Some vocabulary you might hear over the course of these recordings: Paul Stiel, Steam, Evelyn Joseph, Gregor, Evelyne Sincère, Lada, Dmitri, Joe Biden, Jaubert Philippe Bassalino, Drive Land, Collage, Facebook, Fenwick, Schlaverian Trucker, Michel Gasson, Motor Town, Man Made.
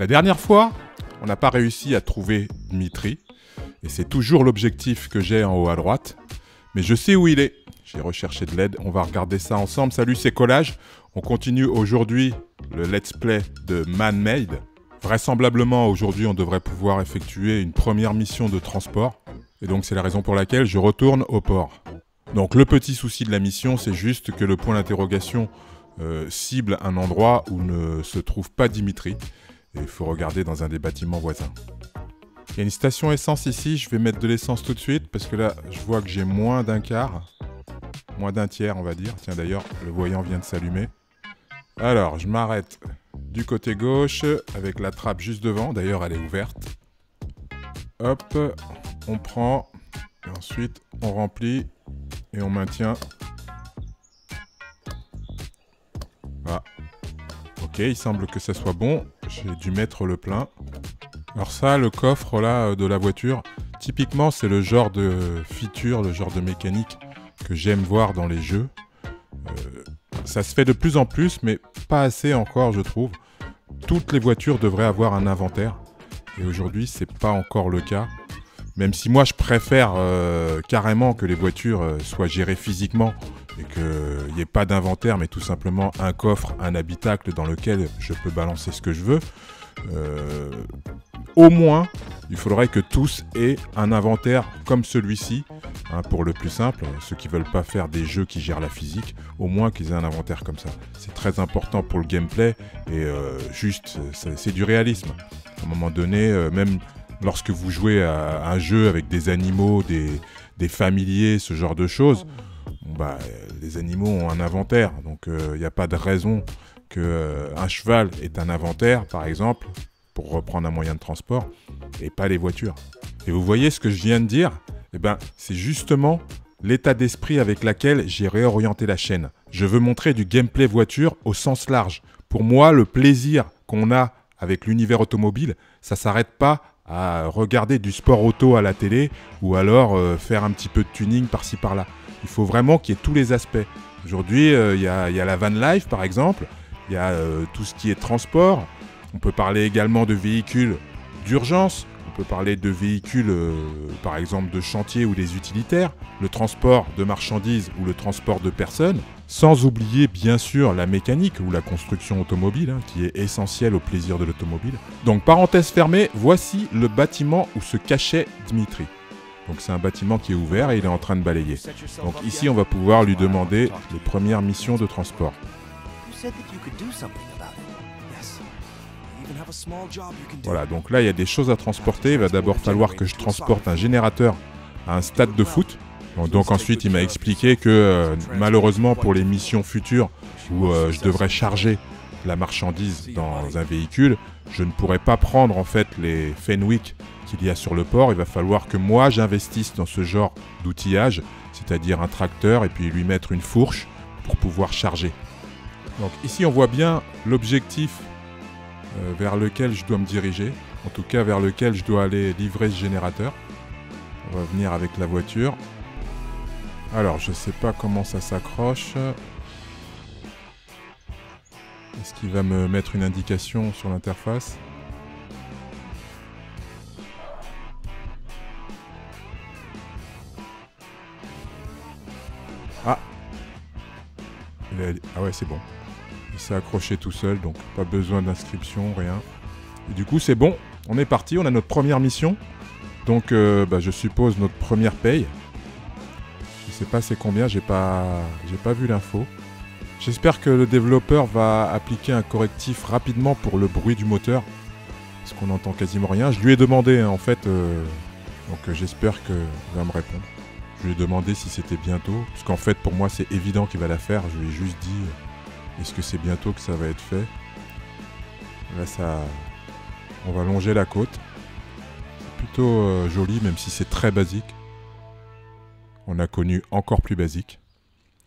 La dernière fois, on n'a pas réussi à trouver Dmitri. Et c'est toujours l'objectif que j'ai en haut à droite. Mais je sais où il est. J'ai recherché de l'aide. On va regarder ça ensemble. Salut, c'est Collage. On continue aujourd'hui le let's play de Man Made. Vraisemblablement, aujourd'hui, on devrait pouvoir effectuer une première mission de transport. Et donc, c'est la raison pour laquelle je retourne au port. Donc, le petit souci de la mission, c'est juste que le point d'interrogation cible un endroit où ne se trouve pas Dmitri. Et il faut regarder dans un des bâtiments voisins. Il y a une station essence ici. Je vais mettre de l'essence tout de suite parce que là, je vois que j'ai moins d'un quart. Moins d'un tiers, on va dire. Tiens, d'ailleurs, le voyant vient de s'allumer. Alors, je m'arrête du côté gauche avec la trappe juste devant. D'ailleurs, elle est ouverte. Hop, on prend. Et ensuite, on remplit et on maintient. Voilà. Ok, il semble que ça soit bon. J'ai dû mettre le plein. Alors ça, le coffre là de la voiture, typiquement, c'est le genre de feature, le genre de mécanique que j'aime voir dans les jeux. Ça se fait de plus en plus, mais pas assez encore, je trouve. Toutes les voitures devraient avoir un inventaire. Et aujourd'hui, c'est pas encore le cas. Même si moi, je préfère carrément que les voitures soient gérées physiquement et qu'il n'y ait pas d'inventaire, mais tout simplement un coffre, un habitacle dans lequel je peux balancer ce que je veux. Au moins, il faudrait que tous aient un inventaire comme celui-ci, hein, pour le plus simple. Ceux qui ne veulent pas faire des jeux qui gèrent la physique, au moins qu'ils aient un inventaire comme ça. C'est très important pour le gameplay et juste, c'est du réalisme. À un moment donné, même... Lorsque vous jouez à un jeu avec des animaux, des familiers, ce genre de choses, bah, les animaux ont un inventaire. Donc, il n'y a pas de raison qu'un cheval ait un inventaire, par exemple, pour reprendre un moyen de transport, et pas les voitures. Et vous voyez ce que je viens de dire, eh ben, c'est justement l'état d'esprit avec lequel j'ai réorienté la chaîne. Je veux montrer du gameplay voiture au sens large. Pour moi, le plaisir qu'on a avec l'univers automobile, ça ne s'arrête pas à regarder du sport auto à la télé ou alors faire un petit peu de tuning par-ci par-là. Il faut vraiment qu'il y ait tous les aspects. Aujourd'hui, y a la van life par exemple, il y a tout ce qui est transport, on peut parler également de véhicules d'urgence, on peut parler de véhicules par exemple de chantier ou des utilitaires, le transport de marchandises ou le transport de personnes, sans oublier bien sûr la mécanique ou la construction automobile, hein, qui est essentielle au plaisir de l'automobile. Donc parenthèse fermée, voici le bâtiment où se cachait Dmitri. Donc c'est un bâtiment qui est ouvert et il est en train de balayer. Donc ici on va pouvoir lui demander les premières missions de transport. Voilà, donc là il y a des choses à transporter. Il va d'abord falloir que je transporte un générateur à un stade de foot. Donc ensuite il m'a expliqué que malheureusement pour les missions futures où je devrais charger la marchandise dans un véhicule, je ne pourrais pas prendre en fait les Fenwick qu'il y a sur le port. Il va falloir que moi j'investisse dans ce genre d'outillage, c'est-à-dire un tracteur et puis lui mettre une fourche pour pouvoir charger. Donc ici on voit bien l'objectif vers lequel je dois me diriger, en tout cas vers lequel je dois aller livrer ce générateur. On va venir avec la voiture. Alors, je sais pas comment ça s'accroche. Est-ce qu'il va me mettre une indication sur l'interface? Ah! Ah ouais, c'est bon. Il s'est accroché tout seul, donc pas besoin d'inscription, rien. Et du coup, c'est bon. On est parti, on a notre première mission. Donc, je suppose notre première paye. Je sais pas c'est combien, j'ai pas vu l'info. J'espère que le développeur va appliquer un correctif rapidement pour le bruit du moteur, parce qu'on n'entend quasiment rien. Je lui ai demandé hein, en fait, donc j'espère qu'il va me répondre. Je lui ai demandé si c'était bientôt, parce qu'en fait pour moi c'est évident qu'il va la faire. Je lui ai juste dit est-ce que c'est bientôt que ça va être fait. Là ça, on va longer la côte. C'est plutôt joli même si c'est très basique. On a connu encore plus basique.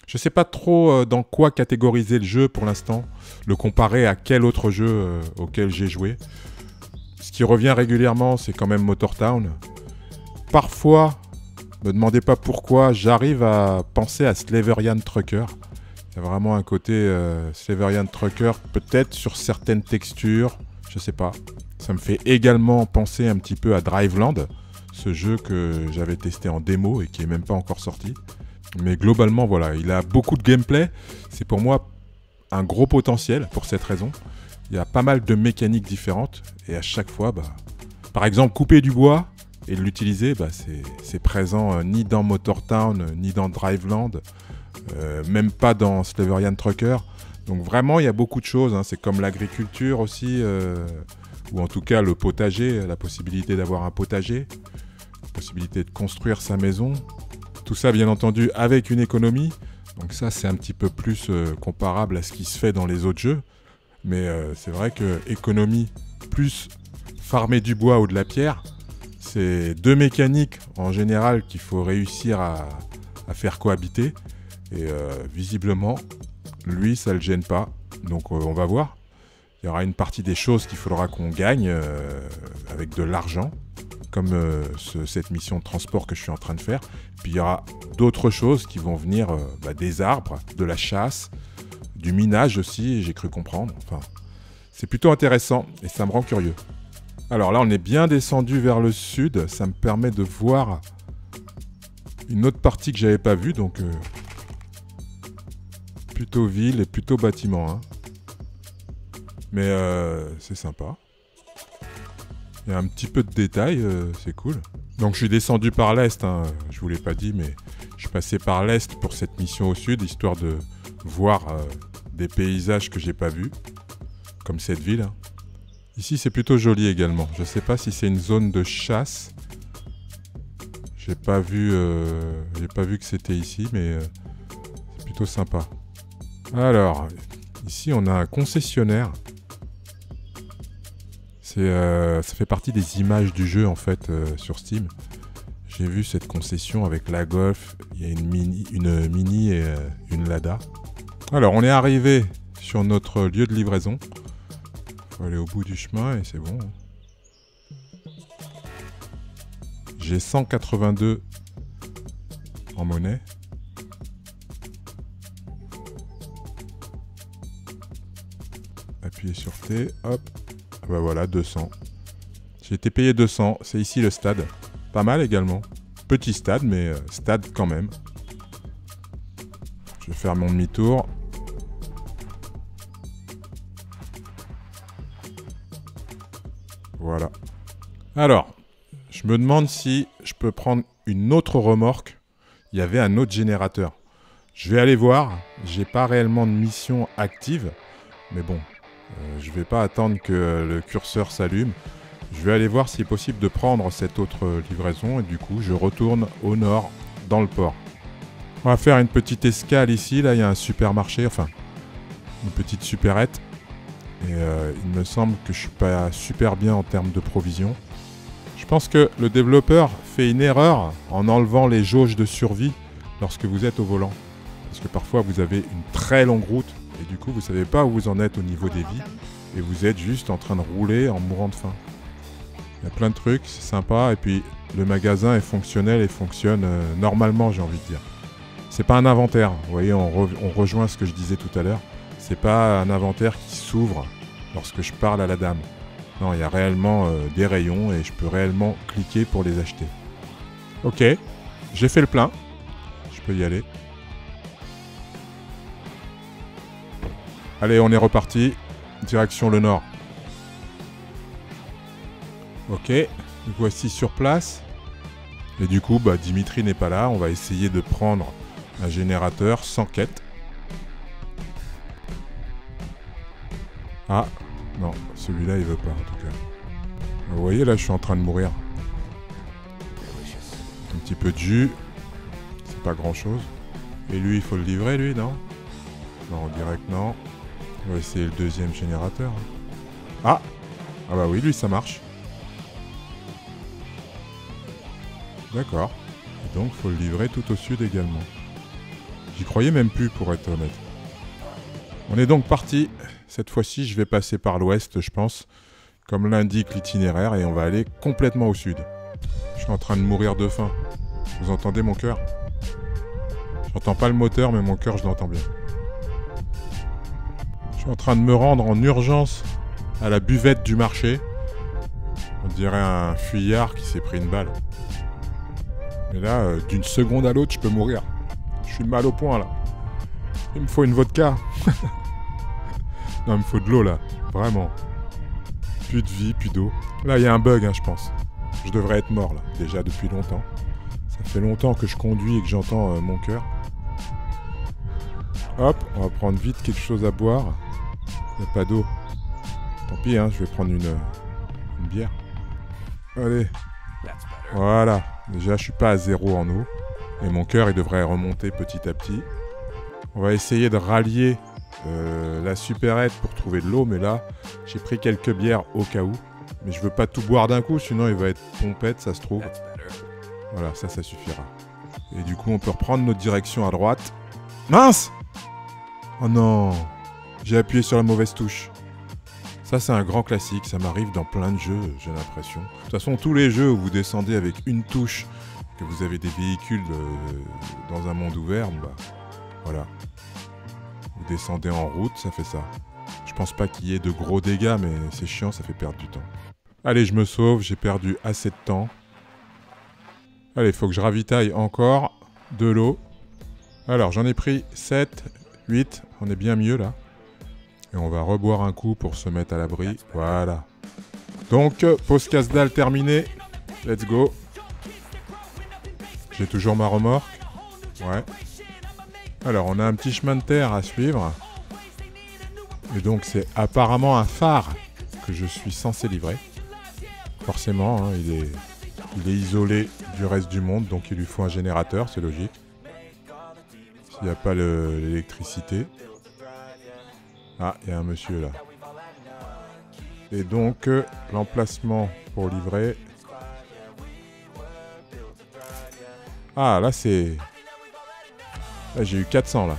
Je sais pas trop dans quoi catégoriser le jeu pour l'instant, le comparer à quel autre jeu auquel j'ai joué. Ce qui revient régulièrement, c'est quand même Motor Town. Parfois, ne me demandez pas pourquoi, j'arrive à penser à Schlaverian Trucker. Il y a vraiment un côté Schlaverian Trucker, peut-être sur certaines textures. je sais pas. Ça me fait également penser un petit peu à Drive Land, ce jeu que j'avais testé en démo et qui est même pas encore sorti. Mais globalement, voilà, il a beaucoup de gameplay. C'est pour moi un gros potentiel pour cette raison. Il y a pas mal de mécaniques différentes et à chaque fois, bah, par exemple, couper du bois et l'utiliser, bah, c'est présent ni dans Motor Town, ni dans Drive Land, même pas dans Schlaverian Trucker. Donc vraiment, il y a beaucoup de choses, hein. C'est comme l'agriculture aussi, ou en tout cas le potager, la possibilité d'avoir un potager, la possibilité de construire sa maison. Tout ça, bien entendu, avec une économie. Donc ça, c'est un petit peu plus comparable à ce qui se fait dans les autres jeux. Mais c'est vrai que économie plus farmer du bois ou de la pierre, c'est deux mécaniques en général qu'il faut réussir à faire cohabiter. Et visiblement, lui, ça ne le gêne pas. Donc on va voir. Il y aura une partie des choses qu'il faudra qu'on gagne avec de l'argent, comme cette mission de transport que je suis en train de faire. Puis il y aura d'autres choses qui vont venir, bah, des arbres, de la chasse, du minage aussi, j'ai cru comprendre. Enfin, c'est plutôt intéressant et ça me rend curieux. Alors là, on est bien descendu vers le sud. Ça me permet de voir une autre partie que j'avais pas vue. Donc, plutôt ville et plutôt bâtiment, hein. Mais c'est sympa. Il y a un petit peu de détails, c'est cool. Donc je suis descendu par l'est, hein. Je vous l'ai pas dit, mais je suis passé par l'est pour cette mission au sud, histoire de voir des paysages que j'ai pas vus, comme cette ville. Ici c'est plutôt joli également. Je sais pas si c'est une zone de chasse. J'ai pas vu que c'était ici, mais c'est plutôt sympa. Alors, ici on a un concessionnaire. Ça fait partie des images du jeu en fait sur Steam. J'ai vu cette concession avec la Golf, il y a une mini et une Lada. Alors on est arrivé sur notre lieu de livraison. Faut aller au bout du chemin et c'est bon. J'ai 182 en monnaie. Appuyez sur T, hop. Bah voilà, 200. J'ai été payé 200, c'est ici le stade. Pas mal également. Petit stade, mais stade quand même. Je vais faire mon demi-tour. Voilà. Alors, je me demande si je peux prendre une autre remorque. Il y avait un autre générateur. Je vais aller voir. J'ai pas réellement de mission active. Mais bon. Je vais pas attendre que le curseur s'allume. Je vais aller voir s'il est possible de prendre cette autre livraison et du coup je retourne au nord dans le port. On va faire une petite escale ici. Là il y a un supermarché, enfin une petite supérette. Et il me semble que je suis pas super bien en termes de provisions. Je pense que le développeur fait une erreur en enlevant les jauges de survie lorsque vous êtes au volant. Parce que parfois vous avez une très longue route. Et du coup, vous savez pas où vous en êtes au niveau des vies. Et vous êtes juste en train de rouler en mourant de faim. Il y a plein de trucs, c'est sympa. Et puis, le magasin est fonctionnel et fonctionne normalement, j'ai envie de dire. C'est pas un inventaire. Vous voyez, on rejoint ce que je disais tout à l'heure. C'est pas un inventaire qui s'ouvre lorsque je parle à la dame. Non, il y a réellement des rayons et je peux réellement cliquer pour les acheter. Ok, j'ai fait le plein. Je peux y aller. Allez, on est reparti. Direction le nord. Ok, nous voici sur place. Et du coup, bah, Dimitri n'est pas là. On va essayer de prendre un générateur sans quête. Ah, non, celui-là, il veut pas, en tout cas. Vous voyez, là, je suis en train de mourir. Un petit peu de jus. C'est pas grand-chose. Et lui, il faut le livrer, lui, non? Non, on dirait que non. On va essayer le deuxième générateur. Ah! Ah bah oui, lui, ça marche. D'accord. Donc, faut le livrer tout au sud également. J'y croyais même plus, pour être honnête. On est donc parti. Cette fois-ci, je vais passer par l'ouest, je pense, comme l'indique l'itinéraire, et on va aller complètement au sud. Je suis en train de mourir de faim. Vous entendez mon cœur? J'entends pas le moteur, mais mon cœur, je l'entends bien. Je suis en train de me rendre en urgence à la buvette du marché. On dirait un fuyard qui s'est pris une balle. Et là, d'une seconde à l'autre, je peux mourir. Je suis mal au point, là. Il me faut une vodka. Non, il me faut de l'eau, là. Vraiment. Plus de vie, plus d'eau. Là, il y a un bug, hein, je pense. Je devrais être mort, là, déjà depuis longtemps. Ça fait longtemps que je conduis et que j'entends mon cœur. Hop, on va prendre vite quelque chose à boire. Il n'y a pas d'eau. Tant pis, hein, je vais prendre une bière. Allez. Voilà. Déjà, je suis pas à zéro en eau. Et mon cœur, il devrait remonter petit à petit. On va essayer de rallier la supérette pour trouver de l'eau. Mais là, j'ai pris quelques bières au cas où. Mais je veux pas tout boire d'un coup, sinon il va être pompette, ça se trouve. Voilà, ça suffira. Et du coup, on peut reprendre notre direction à droite. Mince! Oh non! J'ai appuyé sur la mauvaise touche. Ça, c'est un grand classique. Ça m'arrive dans plein de jeux, j'ai l'impression. De toute façon, tous les jeux où vous descendez avec une touche, que vous avez des véhicules dans un monde ouvert, bah, voilà. Vous descendez en route, ça fait ça. Je pense pas qu'il y ait de gros dégâts, mais c'est chiant, ça fait perdre du temps. Allez, je me sauve, j'ai perdu assez de temps. Allez, faut que je ravitaille encore de l'eau. Alors, j'en ai pris 7, 8, on est bien mieux là. Et on va reboire un coup pour se mettre à l'abri, voilà. Donc, pause casse-dalle terminée, let's go. J'ai toujours ma remorque, ouais. Alors, on a un petit chemin de terre à suivre. Et donc, c'est apparemment un phare que je suis censé livrer. Forcément, hein, il est isolé du reste du monde, donc il lui faut un générateur, c'est logique. S'il n'y a pas l'électricité. Ah, il y a un monsieur là. Et donc, l'emplacement pour livrer... Ah, là c'est... Là j'ai eu 400 là.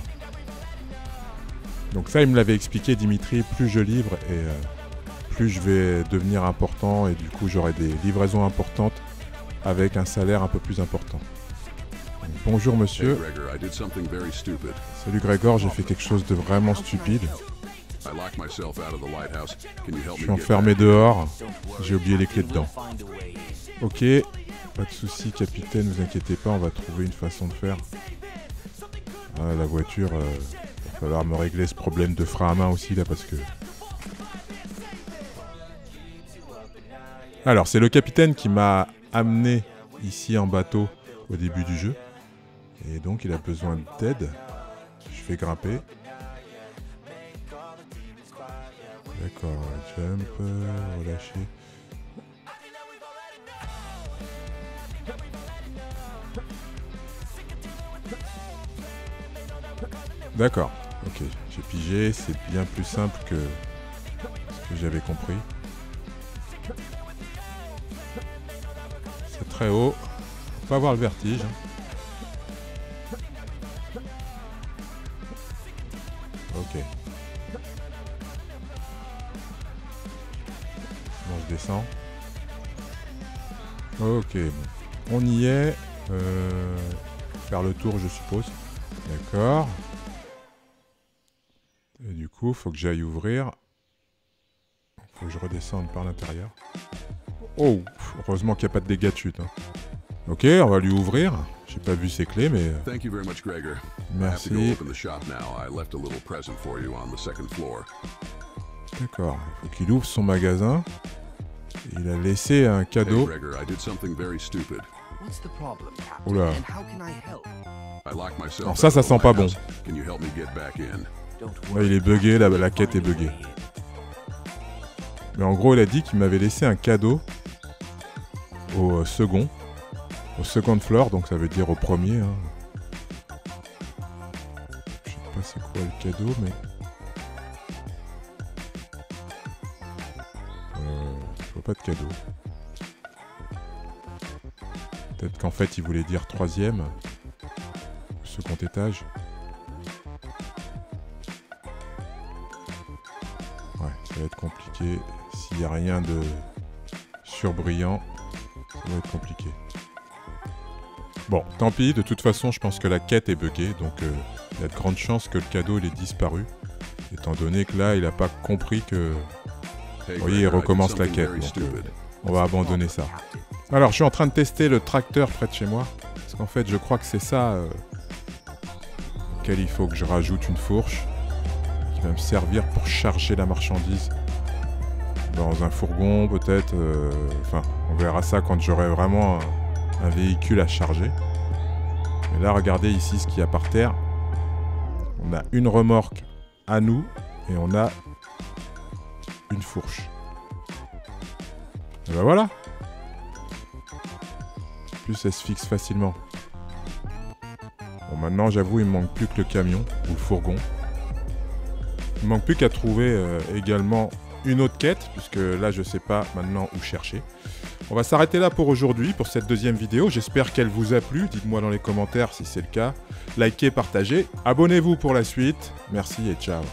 Donc ça, il me l'avait expliqué, Dimitri, plus je livre et plus je vais devenir important et du coup j'aurai des livraisons importantes avec un salaire un peu plus important. Donc, bonjour monsieur. Salut Gregor, j'ai fait quelque chose de vraiment stupide. Je suis enfermé dehors, j'ai oublié les clés dedans. Ok, pas de souci, capitaine, ne vous inquiétez pas, on va trouver une façon de faire. Ah, la voiture, il va falloir me régler ce problème de frein à main aussi là parce que... Alors, c'est le capitaine qui m'a amené ici en bateau au début du jeu. Et donc, il a besoin d'aide. Je vais grimper. D'accord, jump, relâcher. D'accord, ok, j'ai pigé, c'est bien plus simple que ce que j'avais compris. C'est très haut, faut pas avoir le vertige. Ok. Bon, je descends. Ok, bon. On y est. Faire le tour, je suppose. D'accord. Et du coup, faut que j'aille ouvrir. Faut que je redescende par l'intérieur. Oh, heureusement qu'il n'y a pas de dégâts de chute. Hein. Ok, on va lui ouvrir. J'ai pas vu ses clés, mais... Merci. D'accord, il faut qu'il ouvre son magasin. Il a laissé un cadeau. Oula. Alors ça, ça sent pas bon. Ouais, il est bugué, la quête est buggée. Mais en gros, il a dit qu'il m'avait laissé un cadeau au second floor, donc ça veut dire au premier. Hein. Je sais pas c'est quoi le cadeau, mais... je vois pas de cadeau. Peut-être qu'en fait, il voulait dire troisième, second étage. Ça va être compliqué, s'il n'y a rien de surbrillant, ça va être compliqué. Bon, tant pis, de toute façon je pense que la quête est buggée, donc il y a de grandes chances que le cadeau il est disparu, étant donné que là il n'a pas compris que Vous voyez, il recommence la quête. Donc, on va abandonner ça. Alors, je suis en train de tester le tracteur près de chez moi. Parce qu'en fait, je crois que c'est ça auquel il faut que je rajoute une fourche qui va me servir pour charger la marchandise dans un fourgon, peut-être. Enfin, on verra ça quand j'aurai vraiment un véhicule à charger. Mais là, regardez ici ce qu'il y a par terre. On a une remorque à nous et on a une fourche. Et ben voilà. En plus, elle se fixe facilement. Bon, maintenant, j'avoue, il me manque plus que le camion ou le fourgon. Il me manque plus qu'à trouver également une autre quête, puisque là, je sais pas maintenant où chercher. On va s'arrêter là pour aujourd'hui, pour cette deuxième vidéo. J'espère qu'elle vous a plu. Dites-moi dans les commentaires si c'est le cas. Likez, partagez. Abonnez-vous pour la suite. Merci et ciao.